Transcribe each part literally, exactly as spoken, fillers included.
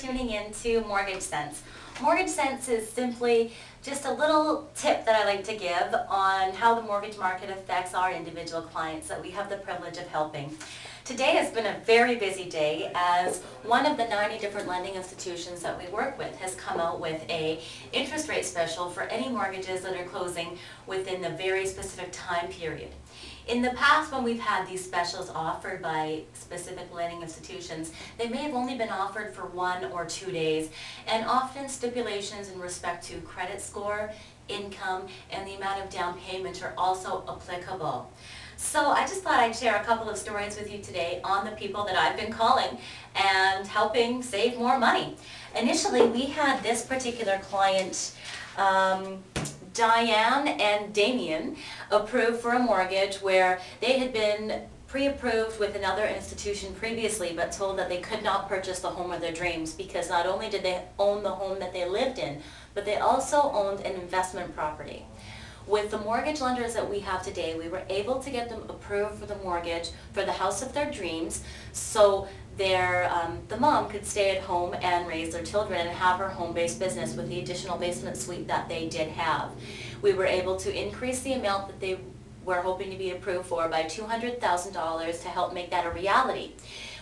tuning in to Mortgage Sense. Mortgage Sense is simply just a little tip that I like to give on how the mortgage market affects our individual clients that we have the privilege of helping. Today has been a very busy day as one of the ninety different lending institutions that we work with has come out with a interest rate special for any mortgages that are closing within the very specific time period. In the past, when we've had these specials offered by specific lending institutions, they may have only been offered for one or two days, and often stipulations in respect to credit score, income, and the amount of down payment are also applicable. So I just thought I'd share a couple of stories with you today on the people that I've been calling and helping save more money. Initially, we had this particular client, um, Diane and Damien, approved for a mortgage where they had been pre-approved with another institution previously, but told that they could not purchase the home of their dreams because not only did they own the home that they lived in, but they also owned an investment property. With the mortgage lenders that we have today, we were able to get them approved for the mortgage for the house of their dreams, so their, um, the mom could stay at home and raise their children and have her home-based business with the additional basement suite that they did have. We were able to increase the amount that they were hoping to be approved for by two hundred thousand dollars to help make that a reality.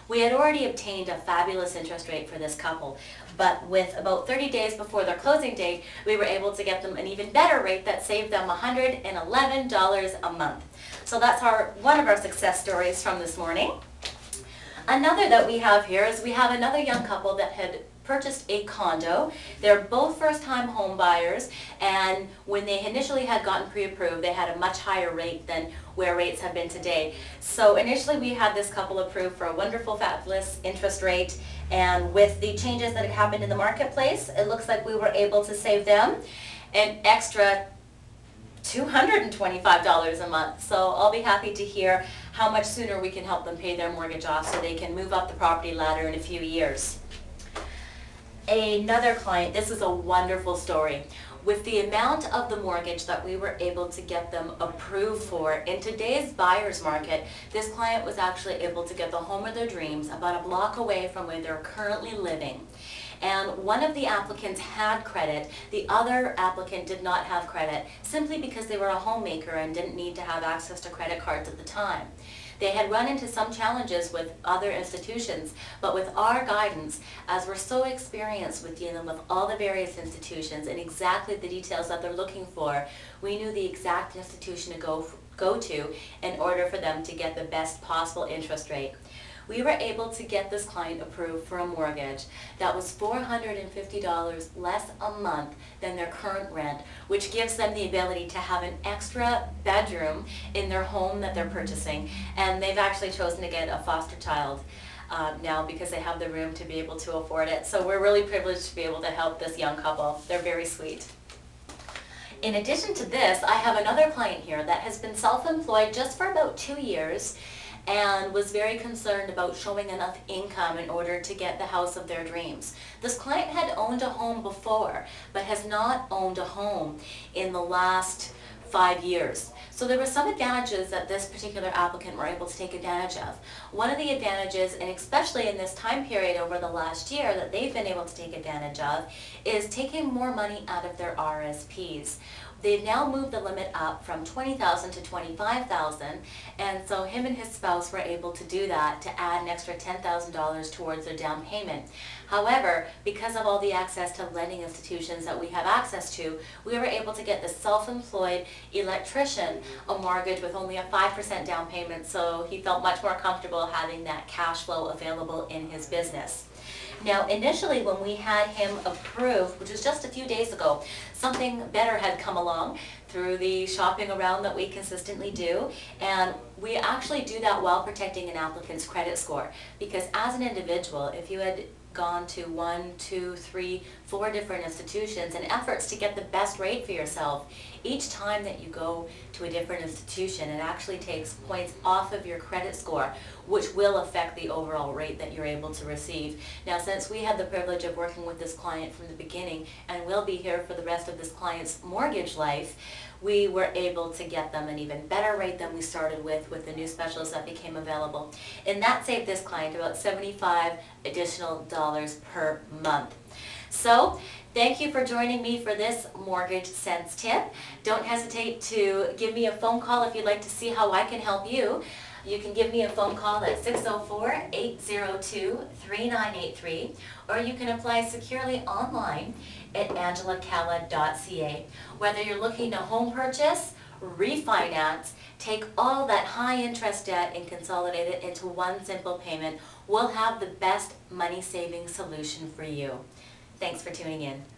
We had already obtained a fabulous interest rate for this couple, but with about thirty days before their closing date, we were able to get them an even better rate that saved them one hundred eleven dollars a month. So that's our, one of our success stories from this morning. Another that we have here is we have another young couple that had purchased a condo. They're both first-time home buyers, and when they initially had gotten pre-approved, they had a much higher rate than where rates have been today. So initially we had this couple approved for a wonderful, fabulous interest rate, and with the changes that had happened in the marketplace, it looks like we were able to save them an extra two hundred twenty-five dollars a month. So I'll be happy to hear how much sooner we can help them pay their mortgage off so they can move up the property ladder in a few years. Another client, this is a wonderful story. With the amount of the mortgage that we were able to get them approved for in today's buyer's market, this client was actually able to get the home of their dreams about a block away from where they're currently living. And one of the applicants had credit, the other applicant did not have credit, simply because they were a homemaker and didn't need to have access to credit cards at the time. They had run into some challenges with other institutions, but with our guidance, as we're so experienced with dealing with all the various institutions and exactly the details that they're looking for, we knew the exact institution to go, go to in order for them to get the best possible interest rate. We were able to get this client approved for a mortgage that was four hundred fifty dollars less a month than their current rent, which gives them the ability to have an extra bedroom in their home that they're purchasing. And they've actually chosen to get a foster child um, now because they have the room to be able to afford it. So we're really privileged to be able to help this young couple. They're very sweet. In addition to this, I have another client here that has been self-employed just for about two years and was very concerned about showing enough income in order to get the house of their dreams. This client had owned a home before, but has not owned a home in the last five years. So there were some advantages that this particular applicant were able to take advantage of. One of the advantages, and especially in this time period over the last year that they've been able to take advantage of, is taking more money out of their R S Ps. They've now moved the limit up from twenty thousand dollars to twenty-five thousand dollars, and so him and his spouse were able to do that to add an extra ten thousand dollars towards their down payment. However, because of all the access to lending institutions that we have access to, we were able to get the self-employed electrician a mortgage with only a five percent down payment, so he felt much more comfortable having that cash flow available in his business. Now, initially when we had him approved, which was just a few days ago, something better had come along through the shopping around that we consistently do, and we actually do that while protecting an applicant's credit score, because as an individual, if you had gone to one, two, three, four different institutions and efforts to get the best rate for yourself, each time that you go to a different institution, it actually takes points off of your credit score, which will affect the overall rate that you're able to receive. Now, since we had the privilege of working with this client from the beginning and will be here for the rest of this client's mortgage life, we were able to get them an even better rate than we started with with the new specials that became available. And that saved this client about seventy-five dollars additional dollars per month. So thank you for joining me for this Mortgage Sense tip. Don't hesitate to give me a phone call if you'd like to see how I can help you. You can give me a phone call at six oh four, eight oh two, three nine eight three, or you can apply securely online at angela calla dot c a. Whether you're looking to home purchase, refinance, take all that high interest debt and consolidate it into one simple payment, we'll have the best money saving solution for you. Thanks for tuning in.